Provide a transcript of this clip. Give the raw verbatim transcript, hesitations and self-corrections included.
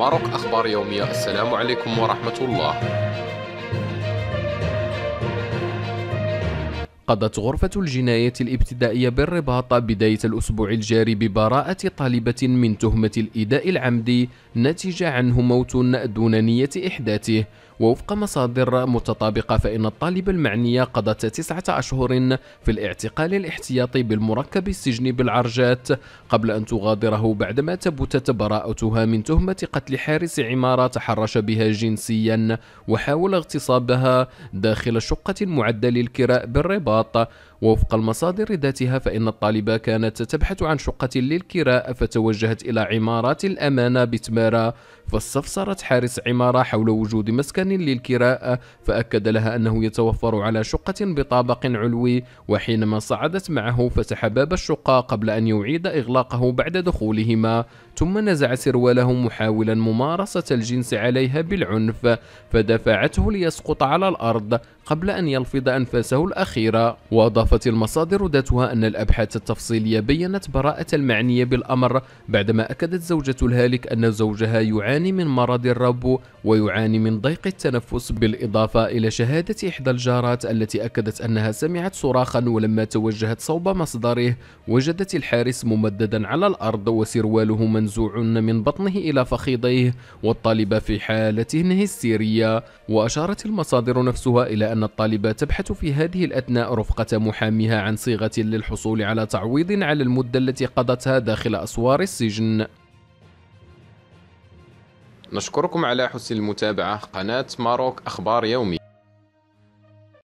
ماروك أخبار يومية. السلام عليكم ورحمة الله. قضت غرفة الجناية الابتدائية بالرباط بداية الأسبوع الجاري ببراءة طالبة من تهمة الإيذاء العمدي نتج عنه موت دون نية إحداثه، ووفق مصادر متطابقة فإن الطالبة المعنية قضت تسعة أشهر في الاعتقال الاحتياطي بالمركب السجني بالعرجات قبل أن تغادره بعدما ثبتت براءتها من تهمة قتل حارس عمارة تحرش بها جنسيا وحاول اغتصابها داخل شقة معدة للكراء بالرباط. ووفق المصادر ذاتها فإن الطالبة كانت تبحث عن شقة للكراء فتوجهت إلى عمارات الأمانة بتمارا، فاستفسرت حارس عمارة حول وجود مسكن للكراء فأكد لها أنه يتوفر على شقة بطابق علوي، وحينما صعدت معه فتح باب الشقة قبل أن يعيد إغلاقه بعد دخولهما، ثم نزع سرواله محاولا ممارسة الجنس عليها بالعنف فدفعته ليسقط على الأرض قبل أن يلفظ أنفاسه الأخيرة. وأضافت المصادر ذاتها أن الأبحاث التفصيلية بيّنت براءة المعنية بالأمر بعدما أكدت زوجة الهالك أن زوجها يعاني من مرض الربو ويعاني من ضيق التنفس، بالإضافة إلى شهادة إحدى الجارات التي أكدت أنها سمعت صراخا ولما توجهت صوب مصدره وجدت الحارس ممددا على الأرض وسرواله منزوع من بطنه إلى فخذيه والطالبة في حالة هستيرية. وأشارت المصادر نفسها إلى أن أن الطالبة تبحث في هذه الأثناء رفقة محاميها عن صيغة للحصول على تعويض على المدة التي قضتها داخل أسوار السجن. نشكركم على حسن المتابعة. قناة ماروك أخبار يومي.